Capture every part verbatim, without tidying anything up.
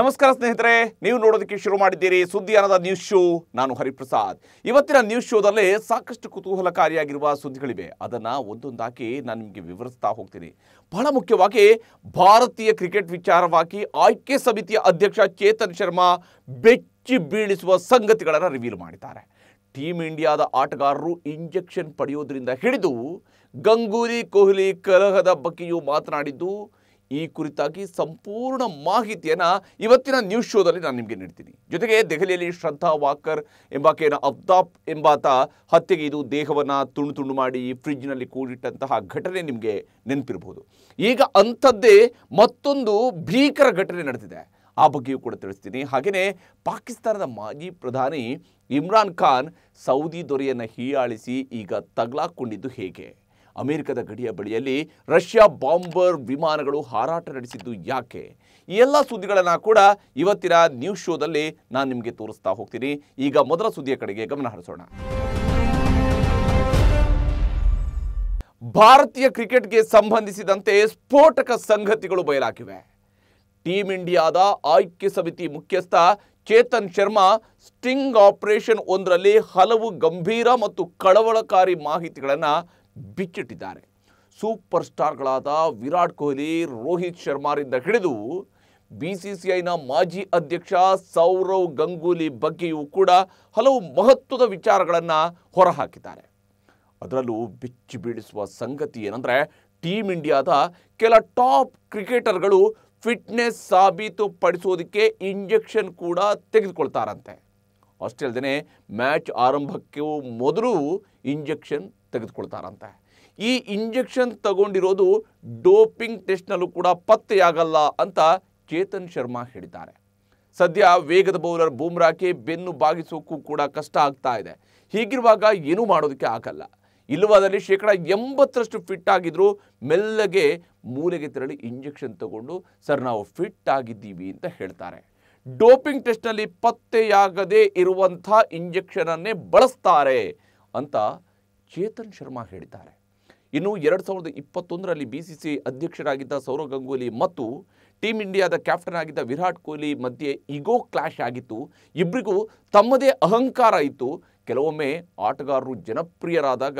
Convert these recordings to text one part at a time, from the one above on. ನಮಸ್ಕಾರ ಸ್ನೇಹಿತರೆ, ನೀವು ನೋಡೋದಕ್ಕೆ ಶುರು ಮಾಡಿದ್ದೀರಿ ಸುದ್ದಿಯಾನದ ನ್ಯೂಸ್ ಶೋ. ನಾನು ಹರಿಪ್ರಸಾದ್. ಇವತ್ತಿನ ನ್ಯೂಸ್ ಶೋದಲ್ಲಿ ಸಾಕಷ್ಟು ಕುತೂಹಲಕಾರಿಯಾಗಿರುವ ಸುದ್ದಿಗಳಿವೆ, ಅದನ್ನ ಒಂದೊಂದಾಗಿ ನಾನು ನಿಮಗೆ ವಿವರಿಸ್ತಾ ಹೋಗ್ತೀನಿ. ಬಹಳ ಮುಖ್ಯವಾಗಿ ಭಾರತೀಯ ಕ್ರಿಕೆಟ್ ವಿಚಾರವಾಗಿ ಆಯ್ಕೆ ಸಮಿತಿಯ ಅಧ್ಯಕ್ಷ ಚೇತನ್ ಶರ್ಮಾ ಬೆಚ್ಚಿ ಬೀಳಿಸುವ ಸಂಗತಿಗಳನ್ನು ರಿವೀಲ್ ಮಾಡಿದ್ದಾರೆ. ಟೀಮ್ ಇಂಡಿಯಾದ ಆಟಗಾರರು ಇಂಜೆಕ್ಷನ್ ಪಡೆಯೋದ್ರಿಂದ ಹಿಡಿದು ಗಂಗೂಲಿ ಕೊಹ್ಲಿ ಕಲಹದ ಬಗ್ಗೆಯೂ ಮಾತನಾಡಿದ್ದು, ಈ ಕುರಿತಾಗಿ ಸಂಪೂರ್ಣ ಮಾಹಿತಿಯನ್ನು ಇವತ್ತಿನ ನ್ಯೂಸ್ ಶೋದಲ್ಲಿ ನಾನು ನಿಮಗೆ ನೀಡ್ತೀನಿ. ಜೊತೆಗೆ ದೆಹಲಿಯಲ್ಲಿ ಶ್ರದ್ಧಾ ವಾಕರ್ ಎಂಬಾಕೆಯ ಅಫ್ತಾಬ್ ಎಂಬಾತ ಹತ್ಯೆಗೆ ಇದು ದೇಹವನ್ನು ತುಂಡು ತುಂಡು ಮಾಡಿ ಫ್ರಿಜ್ನಲ್ಲಿ ಕೂಡಿಟ್ಟಂತಹ ಘಟನೆ ನಿಮಗೆ ನೆನಪಿರಬಹುದು. ಈಗ ಅಂಥದ್ದೇ ಮತ್ತೊಂದು ಭೀಕರ ಘಟನೆ ನಡೆದಿದೆ, ಆ ಬಗ್ಗೆಯೂ ಕೂಡ ತಿಳಿಸ್ತೀನಿ. ಹಾಗೆಯೇ ಪಾಕಿಸ್ತಾನದ ಮಾಜಿ ಪ್ರಧಾನಿ ಇಮ್ರಾನ್ ಖಾನ್ ಸೌದಿ ದೊರೆಯನ್ನು ಹೀಯಾಳಿಸಿ ಈಗ ತಗಲಾಕೊಂಡಿದ್ದು ಹೇಗೆ, ಅಮೆರಿಕದ ಗಡಿಯ ಬಳಿಯಲ್ಲಿ ರಷ್ಯಾ ಬಾಂಬರ್ ವಿಮಾನಗಳು ಹಾರಾಟ ನಡೆಸಿದ್ದು ಯಾಕೆ, ಈ ಎಲ್ಲ ಸುದ್ದಿಗಳನ್ನು ಕೂಡ ಇವತ್ತಿನ ನ್ಯೂಸ್ ಶೋದಲ್ಲಿ ನಾನು ನಿಮಗೆ ತೋರಿಸ್ತಾ ಹೋಗ್ತೀನಿ. ಈಗ ಮೊದಲ ಸುದ್ದಿಯ ಕಡೆಗೆ ಗಮನ ಹರಿಸೋಣ. ಭಾರತೀಯ ಕ್ರಿಕೆಟ್ಗೆ ಸಂಬಂಧಿಸಿದಂತೆ ಸ್ಫೋಟಕ ಸಂಗತಿಗಳು ಬಯಲಾಗಿವೆ. ಟೀಂ ಇಂಡಿಯಾದ ಆಯ್ಕೆ ಸಮಿತಿ ಮುಖ್ಯಸ್ಥ ಚೇತನ್ ಶರ್ಮಾ ಸ್ಟಿಂಗ್ ಆಪರೇಷನ್ ಒಂದರಲ್ಲಿ ಹಲವು ಗಂಭೀರ ಮತ್ತು ಕಳವಳಕಾರಿ ಮಾಹಿತಿಗಳನ್ನು ಬಿಚ್ಚಿಟ್ಟಿದ್ದಾರೆ. ಸೂಪರ್ ಸ್ಟಾರ್ಗಳಾದ ವಿರಾಟ್ ಕೊಹ್ಲಿ, ರೋಹಿತ್ ಶರ್ಮಾರಿಂದ ಹಿಡಿದು ಬಿ ಸಿ ಸಿ ಐನ ಮಾಜಿ ಅಧ್ಯಕ್ಷ ಸೌರವ್ ಗಂಗೂಲಿ ಬಗ್ಗೆಯೂ ಕೂಡ ಹಲವು ಮಹತ್ವದ ವಿಚಾರಗಳನ್ನು ಹೊರಹಾಕಿದ್ದಾರೆ. ಅದರಲ್ಲೂ ಬಿಚ್ಚಿ ಬೀಳಿಸುವ ಸಂಗತಿ ಏನಂದರೆ, ಟೀಮ್ ಇಂಡಿಯಾದ ಕೆಲ ಟಾಪ್ ಕ್ರಿಕೆಟರ್ಗಳು ಫಿಟ್ನೆಸ್ ಸಾಬೀತುಪಡಿಸೋದಕ್ಕೆ ಇಂಜೆಕ್ಷನ್ ಕೂಡ ತೆಗೆದುಕೊಳ್ತಾರಂತೆ. ಅಷ್ಟೇ ಅಲ್ಲದೆ ಮ್ಯಾಚ್ ಆರಂಭಕ್ಕೂ ಮೊದಲು ಇಂಜೆಕ್ಷನ್ ತೆಗೆದುಕೊಳ್ತಾರಂತೆ. ಈ ಇಂಜೆಕ್ಷನ್ ತಗೊಂಡಿರೋದು ಡೋಪಿಂಗ್ ಟೆಸ್ಟ್ನಲ್ಲೂ ಕೂಡ ಪತ್ತೆಯಾಗಲ್ಲ ಅಂತ ಚೇತನ್ ಶರ್ಮಾ ಹೇಳಿದ್ದಾರೆ. ಸದ್ಯ ವೇಗದ ಬೌಲರ್ ಬೂಮ್ರಾಕ್ಕೆ ಬೆನ್ನು ಬಾಗಿಸೋಕ್ಕೂ ಕೂಡ ಕಷ್ಟ ಆಗ್ತಾ ಇದೆ. ಹೀಗಿರುವಾಗ ಏನೂ ಮಾಡೋದಕ್ಕೆ ಆಗಲ್ಲ. ಇಲ್ಲವಾದಲ್ಲಿ ಶೇಕಡ ಎಂಬತ್ತರಷ್ಟು ಫಿಟ್ ಆಗಿದ್ದರೂ ಮೆಲ್ಲಗೆ ಮೂಲೆಗೆ ತೆರಳಿ ಇಂಜೆಕ್ಷನ್ ತಗೊಂಡು ಸರ್ ನಾವು ಫಿಟ್ ಆಗಿದ್ದೀವಿ ಅಂತ ಹೇಳ್ತಾರೆ. ಡೋಪಿಂಗ್ ಟೆಸ್ಟ್ನಲ್ಲಿ ಪತ್ತೆಯಾಗದೇ ಇರುವಂಥ ಇಂಜೆಕ್ಷನನ್ನೇ ಬಳಸ್ತಾರೆ ಅಂತ ಚೇತನ್ ಶರ್ಮಾ ಹೇಳಿದ್ದಾರೆ. ಇನ್ನು ಎರಡು ಸಾವಿರದ ಇಪ್ಪತ್ತೊಂದರಲ್ಲಿ ಬಿ ಸಿ ಸಿ ಐ ಅಧ್ಯಕ್ಷರಾಗಿದ್ದ ಸೌರವ್ ಗಂಗೂಲಿ ಮತ್ತು ಟೀಮ್ ಇಂಡಿಯಾದ ಕ್ಯಾಪ್ಟನ್ ಆಗಿದ್ದ ವಿರಾಟ್ ಕೊಹ್ಲಿ ಮಧ್ಯೆ ಈಗೋ ಕ್ಲಾಶ್ ಆಗಿತ್ತು. ಇಬ್ಬರಿಗೂ ತಮ್ಮದೇ ಅಹಂಕಾರ ಇತ್ತು. ಕೆಲವೊಮ್ಮೆ ಆಟಗಾರರು ಜನಪ್ರಿಯರಾದಾಗ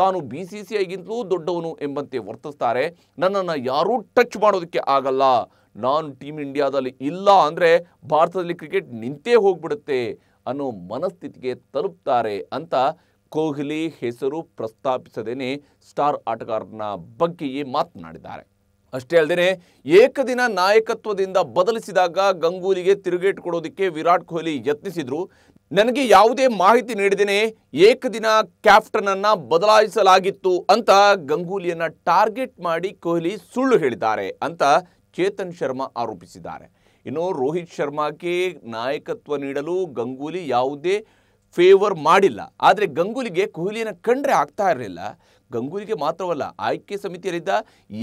ತಾನು ಬಿ ಸಿ ಸಿ ಐಗಿಂತಲೂ ದೊಡ್ಡವನು ಎಂಬಂತೆ ವರ್ತಿಸ್ತಾರೆ. ನನ್ನನ್ನು ಯಾರೂ ಟಚ್ ಮಾಡೋದಕ್ಕೆ ಆಗಲ್ಲ, ನಾನು ಟೀಮ್ ಇಂಡಿಯಾದಲ್ಲಿ ಇಲ್ಲ ಅಂದರೆ ಭಾರತದಲ್ಲಿ ಕ್ರಿಕೆಟ್ ನಿಂತೇ ಹೋಗ್ಬಿಡುತ್ತೆ ಅನ್ನೋ ಮನಸ್ಥಿತಿಗೆ ತಲುಪ್ತಾರೆ ಅಂತ ಕೊಹ್ಲಿ ಹೆಸರು ಪ್ರಸ್ತಾಪಿಸದೇನೆ ಸ್ಟಾರ್ ಆಟಗಾರನ ಬಗ್ಗೆಯೇ ಮಾತನಾಡಿದ್ದಾರೆ. ಅಷ್ಟೇ ಅಲ್ಲದೆ ಏಕದಿನ ನಾಯಕತ್ವದಿಂದ ಬದಲಿಸಿದಾಗ ಗಂಗೂಲಿಗೆ ತಿರುಗೇಟು ಕೊಡೋದಕ್ಕೆ ವಿರಾಟ್ ಕೊಹ್ಲಿ ಯತ್ನಿಸಿದ್ರು. ನನಗೆ ಯಾವುದೇ ಮಾಹಿತಿ ನೀಡಿದೇನೆ ಏಕದಿನ ಕ್ಯಾಪ್ಟನನ್ನು ಬದಲಾಯಿಸಲಾಗಿತ್ತು ಅಂತ ಗಂಗೂಲಿಯನ್ನು ಟಾರ್ಗೆಟ್ ಮಾಡಿ ಕೊಹ್ಲಿ ಸುಳ್ಳು ಹೇಳಿದ್ದಾರೆ ಅಂತ ಚೇತನ್ ಶರ್ಮಾ ಆರೋಪಿಸಿದ್ದಾರೆ. ಇನ್ನು ರೋಹಿತ್ ಶರ್ಮಾಗೆ ನಾಯಕತ್ವ ನೀಡಲು ಗಂಗೂಲಿ ಯಾವುದೇ ಫೇವರ್ ಮಾಡಿಲ್ಲ. ಆದರೆ ಗಂಗೂಲಿಗೆ ಕೊಹ್ಲಿಯನ್ನು ಕಂಡ್ರೆ ಆಗ್ತಾ ಇರಲಿಲ್ಲ. ಗಂಗೂಲಿಗೆ ಮಾತ್ರವಲ್ಲ, ಆಯ್ಕೆ ಸಮಿತಿಯಲ್ಲಿದ್ದ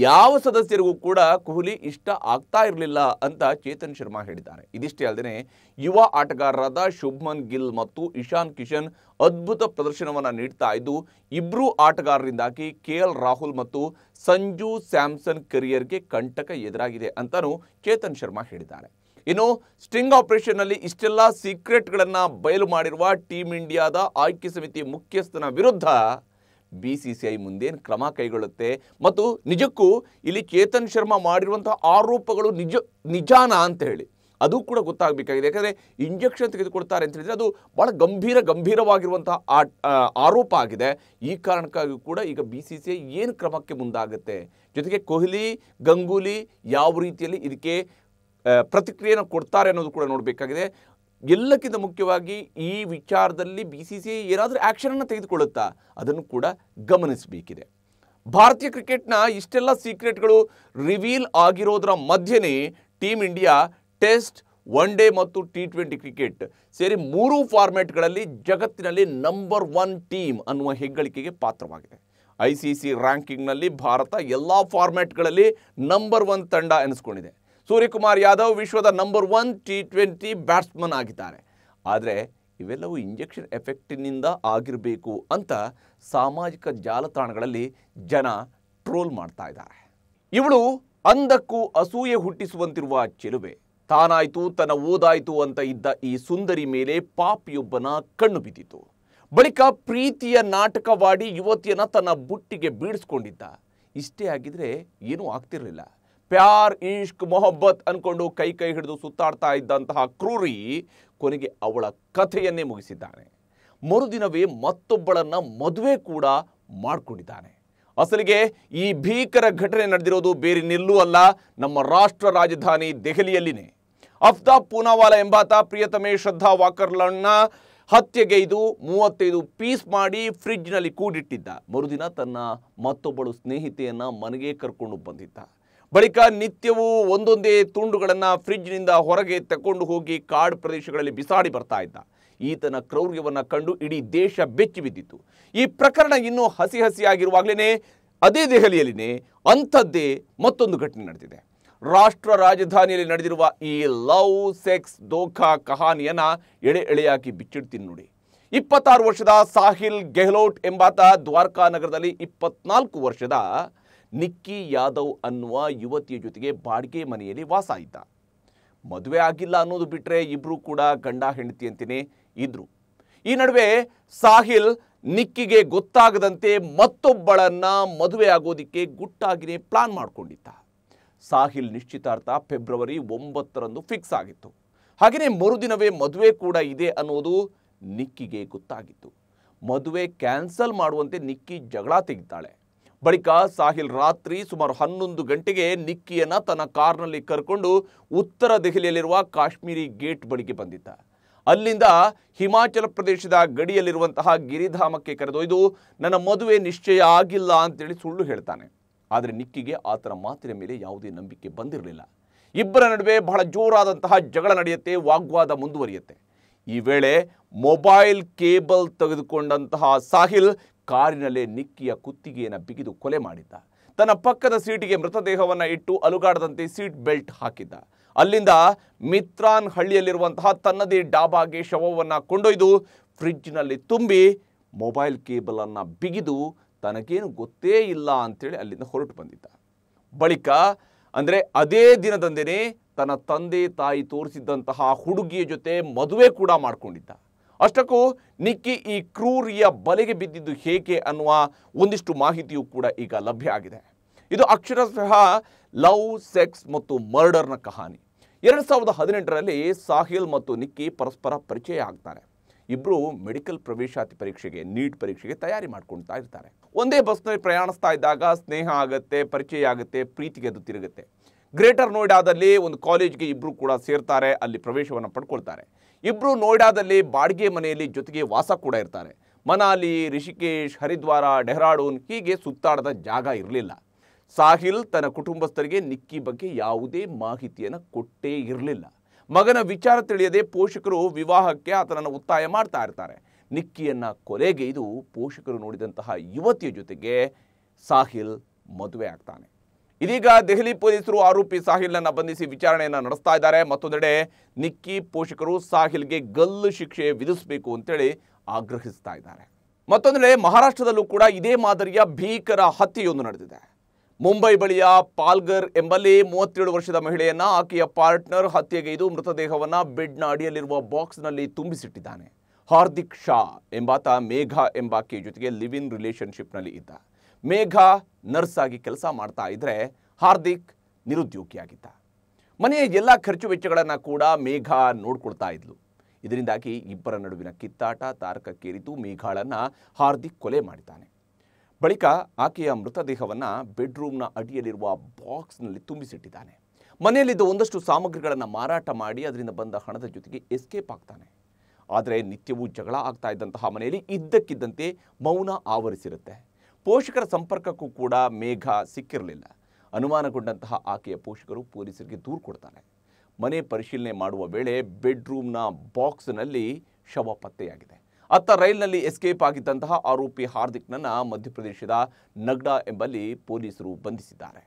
ಯಾವ ಸದಸ್ಯರಿಗೂ ಕೂಡ ಕೊಹ್ಲಿ ಇಷ್ಟ ಆಗ್ತಾ ಇರಲಿಲ್ಲ ಅಂತ ಚೇತನ್ ಶರ್ಮಾ ಹೇಳಿದ್ದಾರೆ. ಇದಿಷ್ಟೇ ಅಲ್ಲದೆ ಯುವ ಆಟಗಾರರಾದ ಶುಭ್ಮನ್ ಗಿಲ್ ಮತ್ತು ಇಶಾನ್ ಕಿಶನ್ ಅದ್ಭುತ ಪ್ರದರ್ಶನವನ್ನು ನೀಡ್ತಾ ಇದ್ದು, ಇಬ್ಬರೂ ಆಟಗಾರರಿಂದಾಗಿ ಕೆ ಎಲ್ ರಾಹುಲ್ ಮತ್ತು ಸಂಜು ಸ್ಯಾಮ್ಸನ್ ಕೆರಿಯರ್ಗೆ ಕಂಟಕ ಎದುರಾಗಿದೆ ಅಂತಲೂ ಚೇತನ್ ಶರ್ಮಾ ಹೇಳಿದ್ದಾರೆ. ಇನ್ನು ಸ್ಟಿಂಗ್ ಆಪರೇಷನ್ನಲ್ಲಿ ಇಷ್ಟೆಲ್ಲ ಸೀಕ್ರೆಟ್ಗಳನ್ನು ಬಯಲು ಮಾಡಿರುವ ಟೀಮ್ ಇಂಡಿಯಾದ ಆಯ್ಕೆ ಸಮಿತಿ ಮುಖ್ಯಸ್ಥನ ವಿರುದ್ಧ ಬಿ ಸಿ ಸಿ ಐ ಮುಂದೇನು ಕ್ರಮ ಕೈಗೊಳ್ಳುತ್ತೆ ಮತ್ತು ನಿಜಕ್ಕೂ ಇಲ್ಲಿ ಚೇತನ್ ಶರ್ಮಾ ಮಾಡಿರುವಂಥ ಆರೋಪಗಳು ನಿಜ ನಿಜಾನ ಅಂತ ಹೇಳಿ ಅದು ಕೂಡ ಗೊತ್ತಾಗಬೇಕಾಗಿದೆ. ಯಾಕಂದರೆ ಇಂಜೆಕ್ಷನ್ ತೆಗೆದುಕೊಳ್ತಾರೆ ಅಂತ ಹೇಳಿದರೆ ಅದು ಭಾಳ ಗಂಭೀರ ಗಂಭೀರವಾಗಿರುವಂಥ ಆರೋಪ ಆಗಿದೆ. ಈ ಕಾರಣಕ್ಕಾಗಿ ಕೂಡ ಈಗ ಬಿ ಸಿ ಸಿ ಐ ಏನು ಕ್ರಮಕ್ಕೆ ಮುಂದಾಗುತ್ತೆ, ಜೊತೆಗೆ ಕೊಹ್ಲಿ ಗಂಗೂಲಿ ಯಾವ ರೀತಿಯಲ್ಲಿ ಇದಕ್ಕೆ ಪ್ರತಿಕ್ರಿಯೆಯನ್ನು ಕೊಡ್ತಾರೆ ಅನ್ನೋದು ಕೂಡ ನೋಡಬೇಕಾಗಿದೆ. ಎಲ್ಲಕ್ಕಿಂತ ಮುಖ್ಯವಾಗಿ ಈ ವಿಚಾರದಲ್ಲಿ ಬಿ ಸಿ ಸಿ ಐ ಏನಾದರೂ ಆ್ಯಕ್ಷನನ್ನು ತೆಗೆದುಕೊಳ್ಳುತ್ತಾ ಅದನ್ನು ಕೂಡ ಗಮನಿಸಬೇಕಿದೆ. ಭಾರತೀಯ ಕ್ರಿಕೆಟ್ನ ಇಷ್ಟೆಲ್ಲ ಸೀಕ್ರೆಟ್ಗಳು ರಿವೀಲ್ ಆಗಿರೋದರ ಮಧ್ಯೆಯೇ team India test, one day ಮತ್ತು ಟಿ ಟ್ವೆಂಟಿ ಕ್ರಿಕೆಟ್ ಸೇರಿ ಮೂರೂ ಫಾರ್ಮ್ಯಾಟ್ಗಳಲ್ಲಿ ಜಗತ್ತಿನಲ್ಲಿ ನಂಬರ್ ಒನ್ ಟೀಮ್ ಅನ್ನುವ ಹೆಗ್ಗಳಿಕೆಗೆ ಪಾತ್ರವಾಗಿದೆ. ಐ ಸಿ ಸಿ ರ್ಯಾಂಕಿಂಗ್ನಲ್ಲಿ ಭಾರತ ಎಲ್ಲ ಫಾರ್ಮ್ಯಾಟ್ಗಳಲ್ಲಿ ನಂಬರ್ ಒನ್ ತಂಡ ಎನಿಸ್ಕೊಂಡಿದೆ. ಸೂರ್ಯಕುಮಾರ್ ಯಾದವ್ ವಿಶ್ವದ number one T twenty batsman ಆಗಿದ್ದಾರೆ. ಆದರೆ ಇವೆಲ್ಲವೂ ಇಂಜೆಕ್ಷನ್ ಎಫೆಕ್ಟಿನಿಂದ ಆಗಿರಬೇಕು ಅಂತ ಸಾಮಾಜಿಕ ಜಾಲತಾಣಗಳಲ್ಲಿ ಜನ ಟ್ರೋಲ್ ಮಾಡ್ತಾ ಇದ್ದಾರೆ. ಇವಳು ಅಂದಕ್ಕೂ ಅಸೂಯೆ ಹುಟ್ಟಿಸುವಂತಿರುವ ಚೆಲುವೆ, ತಾನಾಯ್ತು ತನ್ನ ಓದಾಯ್ತು ಅಂತ ಇದ್ದ ಈ ಸುಂದರಿ ಮೇಲೆ ಪಾಪಿಯೊಬ್ಬನ ಕಣ್ಣು ಬಿದ್ದಿತು. ಬಳಿಕ ಪ್ರೀತಿಯ ನಾಟಕವಾಡಿ ಯುವತಿಯನ್ನ ತನ್ನ ಬುಟ್ಟಿಗೆ ಬೀಡಿಸ್ಕೊಂಡಿದ್ದ. ಇಷ್ಟೇ ಆಗಿದ್ರೆ ಏನೂ ಆಗ್ತಿರಲಿಲ್ಲ. ಪ್ಯಾರ್ ಇಷ್ಕ್ ಮೊಹಬ್ಬತ್ ಅನ್ಕೊಂಡು ಕೈ ಕೈ ಹಿಡಿದು ಸುತ್ತಾಡ್ತಾ ಇದ್ದಂತಹ ಕ್ರೂರಿ ಕೊನೆಗೆ ಅವಳ ಕಥೆಯನ್ನೇ ಮುಗಿಸಿದ್ದಾನೆ. ಮರುದಿನವೇ ಮತ್ತೊಬ್ಬಳನ್ನ ಮದುವೆ ಕೂಡ ಮಾಡಿಕೊಂಡಿದ್ದಾನೆ. ಅಸಲಿಗೆ ಈ ಭೀಕರ ಘಟನೆ ನಡೆದಿರೋದು ಬೇರೆನೆಲ್ಲೂ ಅಲ್ಲ, ನಮ್ಮ ರಾಷ್ಟ್ರ ರಾಜಧಾನಿ ದೆಹಲಿಯಲ್ಲಿನೇ. ಅಫ್ತಾಬ್ ಪೂನಾವಾಲಾ ಎಂಬಾತ ಪ್ರಿಯತಮೆ ಶ್ರದ್ಧಾ ವಾಕರ್ಳನ್ನ ಹತ್ಯೆಗೆ ಇದು ಮೂವತ್ತೈದು ಪೀಸ್ ಮಾಡಿ ಫ್ರಿಡ್ಜ್ನಲ್ಲಿ ಕೂಡಿಟ್ಟಿದ್ದ. ಮರುದಿನ ತನ್ನ ಮತ್ತೊಬ್ಬಳು ಸ್ನೇಹಿತೆಯನ್ನು ಮನೆಗೆ ಕರ್ಕೊಂಡು ಬಂದಿದ್ದ. ಬಳಿಕ ನಿತ್ಯವೂ ಒಂದೊಂದೇ ತುಂಡುಗಳನ್ನು ಫ್ರಿಡ್ಜ್ನಿಂದ ಹೊರಗೆ ತಕೊಂಡು ಹೋಗಿ ಕಾಡು ಪ್ರದೇಶಗಳಲ್ಲಿ ಬಿಸಾಡಿ ಬರ್ತಾ ಇದ್ದ. ಈತನ ಕ್ರೌರ್ಯವನ್ನು ಕಂಡು ಇಡೀ ದೇಶ ಬೆಚ್ಚಿ ಬಿದ್ದಿತ್ತು. ಈ ಪ್ರಕರಣ ಇನ್ನೂ ಹಸಿ ಹಸಿಯಾಗಿರುವಾಗಲೇ ಅದೇ ದೆಹಲಿಯಲ್ಲಿನೇ ಅಂಥದ್ದೇ ಮತ್ತೊಂದು ಘಟನೆ ನಡೆದಿದೆ. ರಾಷ್ಟ್ರ ರಾಜಧಾನಿಯಲ್ಲಿ ನಡೆದಿರುವ ಈ ಲವ್ ಸೆಕ್ಸ್ ದೋಖಾ ಕಹಾನಿಯನ್ನು ಎಳೆ ಎಳೆಯಾಗಿ ಬಿಚ್ಚಿಡ್ತೀನಿ ನೋಡಿ. ಇಪ್ಪತ್ತಾರು ವರ್ಷದ ಸಾಹಿಲ್ ಗೆಹ್ಲೋಟ್ ಎಂಬಾತ ದ್ವಾರಕಾ ನಗರದಲ್ಲಿ ಇಪ್ಪತ್ನಾಲ್ಕು ವರ್ಷದ ನಿಕ್ಕಿ ಯಾದವ್ ಅನ್ನುವ ಯುವತಿಯ ಜೊತೆಗೆ ಬಾಡಿಗೆ ಮನೆಯಲ್ಲಿ ವಾಸ ಇದ್ದ. ಮದುವೆ ಆಗಿಲ್ಲ ಅನ್ನೋದು ಬಿಟ್ಟರೆ ಇಬ್ಬರೂ ಕೂಡ ಗಂಡ ಹೆಂಡತಿ ಅಂತೇನೆ ಇದ್ರು. ಈ ನಡುವೆ ಸಾಹಿಲ್ ನಿಕ್ಕಿಗೆ ಗೊತ್ತಾಗದಂತೆ ಮತ್ತೊಬ್ಬಳನ್ನು ಮದುವೆ ಆಗೋದಕ್ಕೆ ಗುಟ್ಟಾಗಿನೇ ಪ್ಲಾನ್ ಮಾಡಿಕೊಂಡಿದ್ದ. ಸಾಹಿಲ್ ನಿಶ್ಚಿತಾರ್ಥ ಫೆಬ್ರವರಿ ಒಂಬತ್ತರಂದು ಫಿಕ್ಸ್ ಆಗಿತ್ತು. ಹಾಗೆಯೇ ಮರುದಿನವೇ ಮದುವೆ ಕೂಡ ಇದೆ ಅನ್ನೋದು ನಿಕ್ಕಿಗೆ ಗೊತ್ತಾಗಿತ್ತು. ಮದುವೆ ಕ್ಯಾನ್ಸಲ್ ಮಾಡುವಂತೆ ನಿಕ್ಕಿ ಜಗಳ ತೆಗಿತಾಳೆ. ಬಳಿಕ ಸಾಹಿಲ್ ರಾತ್ರಿ ಸುಮಾರು ಹನ್ನೊಂದು ಗಂಟೆಗೆ ನಿಕ್ಕಿಯನ್ನು ತನ್ನ ಕಾರ್ನಲ್ಲಿ ಕರ್ಕೊಂಡು ಉತ್ತರ ದೆಹಲಿಯಲ್ಲಿರುವ ಕಾಶ್ಮೀರಿ ಗೇಟ್ ಬಳಿಗೆ ಬಂದಿದ್ದ. ಅಲ್ಲಿಂದ ಹಿಮಾಚಲ ಪ್ರದೇಶದ ಗಡಿಯಲ್ಲಿರುವಂತಹ ಗಿರಿಧಾಮಕ್ಕೆ ಕರೆದೊಯ್ದು ನನ್ನ ಮದುವೆ ನಿಶ್ಚಯ ಆಗಿಲ್ಲ ಅಂತೇಳಿ ಸುಳ್ಳು ಹೇಳ್ತಾನೆ. ಆದರೆ ನಿಕ್ಕಿಗೆ ಆತನ ಮಾತಿನ ಮೇಲೆ ಯಾವುದೇ ನಂಬಿಕೆ ಬಂದಿರಲಿಲ್ಲ. ಇಬ್ಬರ ನಡುವೆ ಬಹಳ ಜೋರಾದಂತಹ ಜಗಳ ನಡೆಯುತ್ತೆ, ವಾಗ್ವಾದ ಮುಂದುವರಿಯುತ್ತೆ. ಈ ವೇಳೆ ಮೊಬೈಲ್ ಕೇಬಲ್ ತೆಗೆದುಕೊಂಡಂತಹ ಸಾಹಿಲ್ ಕಾರಿನಲ್ಲೇ ನಿಕ್ಕಿಯ ಕುತ್ತಿಗೆಯನ್ನು ಬಿಗಿದು ಕೊಲೆ ಮಾಡಿದ್ದ. ತನ್ನ ಪಕ್ಕದ ಸೀಟಿಗೆ ಮೃತದೇಹವನ್ನು ಇಟ್ಟು ಅಲುಗಾಡದಂತೆ ಸೀಟ್ ಬೆಲ್ಟ್ ಹಾಕಿದ್ದ. ಅಲ್ಲಿಂದ ಮಿತ್ರಾನ್ ಹಳ್ಳಿಯಲ್ಲಿರುವಂತಹ ತನ್ನದೇ ಡಾಬಾಗೆ ಶವವನ್ನು ಕೊಂಡೊಯ್ದು ಫ್ರಿಡ್ಜ್ನಲ್ಲಿ ತುಂಬಿ ಮೊಬೈಲ್ ಕೇಬಲನ್ನು ಬಿಗಿದು ತನಗೇನು ಗೊತ್ತೇ ಇಲ್ಲ ಅಂತೇಳಿ ಅಲ್ಲಿಂದ ಹೊರಟು ಬಂದಿದ್ದ. ಬಳಿಕ ಅಂದರೆ ಅದೇ ದಿನದಂದೇ ತನ್ನ ತಂದೆ ತಾಯಿ ತೋರಿಸಿದ್ದಂತಹ ಹುಡುಗಿಯ ಜೊತೆ ಮದುವೆ ಕೂಡ ಮಾಡಿಕೊಂಡಿದ್ದ. ಅಷ್ಟಕ್ಕೂ ನಿಕ್ಕಿ ಈ ಕ್ರೂರಿಯ ಬಲೆಗೆ ಬಿದ್ದಿದ್ದು ಹೇಗೆ ಅನ್ನುವ ಒಂದಿಷ್ಟು ಮಾಹಿತಿಯೂ ಕೂಡ ಈಗ ಲಭ್ಯ ಆಗಿದೆ. ಇದು ಅಕ್ಷರಶಃ ಲವ್ ಸೆಕ್ಸ್ ಮತ್ತು ಮರ್ಡರ್ನ ಕಹಾನಿ. ಎರಡು ಸಾವಿರದ ಹದಿನೆಂಟರಲ್ಲಿ ಸಾಹಿಲ್ ಮತ್ತು ನಿಕ್ಕಿ ಪರಸ್ಪರ ಪರಿಚಯ ಆಗ್ತಾರೆ. ಇಬ್ಬರು ಮೆಡಿಕಲ್ ಪ್ರವೇಶಾತಿ ಪರೀಕ್ಷೆಗೆ ನೀಟ್ ಪರೀಕ್ಷೆಗೆ ತಯಾರಿ ಮಾಡ್ಕೊಳ್ತಾ ಇರ್ತಾರೆ. ಒಂದೇ ಬಸ್ನಲ್ಲಿ ಪ್ರಯಾಣಿಸ್ತಾ ಇದ್ದಾಗ ಸ್ನೇಹ ಆಗುತ್ತೆ, ಪರಿಚಯ ಆಗುತ್ತೆ, ಪ್ರೀತಿಗೆ ಅದು ತಿರುಗುತ್ತೆ. ಗ್ರೇಟರ್ ನೋಯ್ಡಾದಲ್ಲಿ ಒಂದು ಕಾಲೇಜ್ಗೆ ಇಬ್ಬರು ಕೂಡ ಸೇರ್ತಾರೆ, ಅಲ್ಲಿ ಪ್ರವೇಶವನ್ನು ಪಡ್ಕೊಳ್ತಾರೆ. ಇಬ್ಬರು ನೋಯ್ಡಾದಲ್ಲಿ ಬಾಡಿಗೆ ಮನೆಯಲ್ಲಿ ಜೊತೆಗೆ ವಾಸ ಕೂಡ ಇರ್ತಾರೆ. ಮನಾಲಿ, ರಿಷಿಕೇಶ್, ಹರಿದ್ವಾರ, ಡೆಹ್ರಾಡೂನ್ ಹೀಗೆ ಸುತ್ತಾಡದ ಜಾಗ ಇರಲಿಲ್ಲ. ಸಾಹಿಲ್ ತನ್ನ ಕುಟುಂಬಸ್ಥರಿಗೆ ನಿಕ್ಕಿ ಬಗ್ಗೆ ಯಾವುದೇ ಮಾಹಿತಿಯನ್ನು ಕೊಟ್ಟೇ ಇರಲಿಲ್ಲ. ಮಗನ ವಿಚಾರ ತಿಳಿಯದೆ ಪೋಷಕರು ವಿವಾಹಕ್ಕೆ ಆತನನ್ನು ಒತ್ತಾಯ ಮಾಡ್ತಾ ಇರ್ತಾರೆ. ನಿಕ್ಕಿಯನ್ನು ಕೊಲೆಗೈದು ಪೋಷಕರು ನೋಡಿದಂತಹ ಯುವತಿಯ ಜೊತೆಗೆ ಸಾಹಿಲ್ ಮದುವೆ ಆಗ್ತಾನೆ. ಇದೀಗ ದೆಹಲಿ ಪೊಲೀಸರು ಆರೋಪಿ ಸಾಹಿಲ್ನನ್ನು ಬಂಧಿಸಿ ವಿಚಾರಣೆಯನ್ನು ನಡೆಸ್ತಾ ಇದ್ದಾರೆ. ಮತ್ತೊಂದೆಡೆ ನಿಕ್ಕಿ ಪೋಷಕರು ಸಾಹಿಲ್ಗೆ ಗಲ್ಲು ಶಿಕ್ಷೆ ವಿಧಿಸಬೇಕು ಅಂತೇಳಿ ಆಗ್ರಹಿಸ್ತಾ ಇದ್ದಾರೆ. ಮತ್ತೊಂದೆಡೆ ಮಹಾರಾಷ್ಟ್ರದಲ್ಲೂ ಕೂಡ ಇದೇ ಮಾದರಿಯ ಭೀಕರ ಹತ್ಯೆಯೊಂದು ನಡೆದಿದೆ. ಮುಂಬೈ ಬಳಿಯ ಪಾಲ್ಗರ್ ಎಂಬಲ್ಲಿ ಮೂವತ್ತೇಳು ವರ್ಷದ ಮಹಿಳೆಯನ್ನು ಆಕೆಯ ಪಾರ್ಟ್ನರ್ ಹತ್ಯೆಗೈದು ಮೃತದೇಹವನ್ನು ಬೆಡ್ನ ಅಡಿಯಲ್ಲಿರುವ ಬಾಕ್ಸ್ನಲ್ಲಿ ತುಂಬಿಸಿಟ್ಟಿದ್ದಾನೆ. ಹಾರ್ದಿಕ್ ಶಾ ಎಂಬಾತ ಮೇಘ ಎಂಬಾಕೆಯ ಜೊತೆಗೆ ಲಿವ್ ಇನ್ ರಿಲೇಷನ್ಶಿಪ್ನಲ್ಲಿ ಇದ್ದ. ಮೇಘ ನರ್ಸ್ ಆಗಿ ಕೆಲಸ ಮಾಡ್ತಾ ಇದ್ದರೆ ಹಾರ್ದಿಕ್ ನಿರುದ್ಯೋಗಿಯಾಗಿದ್ದ. ಮನೆಯ ಎಲ್ಲ ಖರ್ಚು ವೆಚ್ಚಗಳನ್ನು ಕೂಡ ಮೇಘ ನೋಡ್ಕೊಳ್ತಾ ಇದ್ಲು. ಇದರಿಂದಾಗಿ ಇಬ್ಬರ ನಡುವಿನ ಕಿತ್ತಾಟ ತಾರಕಕ್ಕೇರಿತು. ಮೇಘಾಳನ್ನು ಹಾರ್ದಿಕ್ ಕೊಲೆ ಮಾಡಿದ್ದಾನೆ. ಬಳಿಕ ಆಕೆಯ ಮೃತದೇಹವನ್ನು ಬೆಡ್ರೂಮ್ನ ಅಡಿಯಲ್ಲಿರುವ ಬಾಕ್ಸ್ನಲ್ಲಿ ತುಂಬಿಸಿಟ್ಟಿದ್ದಾನೆ. ಮನೆಯಲ್ಲಿದ್ದ ಒಂದಷ್ಟು ಸಾಮಗ್ರಿಗಳನ್ನು ಮಾರಾಟ ಮಾಡಿ ಅದರಿಂದ ಬಂದ ಹಣದ ಜೊತೆಗೆ ಎಸ್ಕೇಪ್ ಆಗ್ತಾನೆ. ಆದರೆ ನಿತ್ಯವೂ ಜಗಳ ಆಗ್ತಾ ಇದ್ದಂತಹ ಮನೆಯಲ್ಲಿ ಇದ್ದಕ್ಕಿದ್ದಂತೆ ಮೌನ ಆವರಿಸಿರುತ್ತೆ. ಪೋಷಕರ ಸಂಪರ್ಕಕ್ಕೂ ಕೂಡ ಮೇಘ ಸಿಕ್ಕಿರಲಿಲ್ಲ. ಅನುಮಾನಗೊಂಡಂತಹ ಆಕೆಯ ಪೋಷಕರು ಪೊಲೀಸರಿಗೆ ದೂರು ಕೊಡ್ತಾರೆ. ಮನೆ ಪರಿಶೀಲನೆ ಮಾಡುವ ವೇಳೆ ಬೆಡ್ರೂಮ್ನ ಬಾಕ್ಸ್ನಲ್ಲಿ ಶವ ಪತ್ತೆಯಾಗಿದೆ. ಅತ್ತ ರೈಲ್ನಲ್ಲಿ ಎಸ್ಕೇಪ್ ಆಗಿದ್ದಂತಹ ಆರೋಪಿ ಹಾರ್ದಿಕ್ನನ್ನು ಮಧ್ಯಪ್ರದೇಶದ ನಗ್ಡಾ ಎಂಬಲ್ಲಿ ಪೊಲೀಸರು ಬಂಧಿಸಿದ್ದಾರೆ.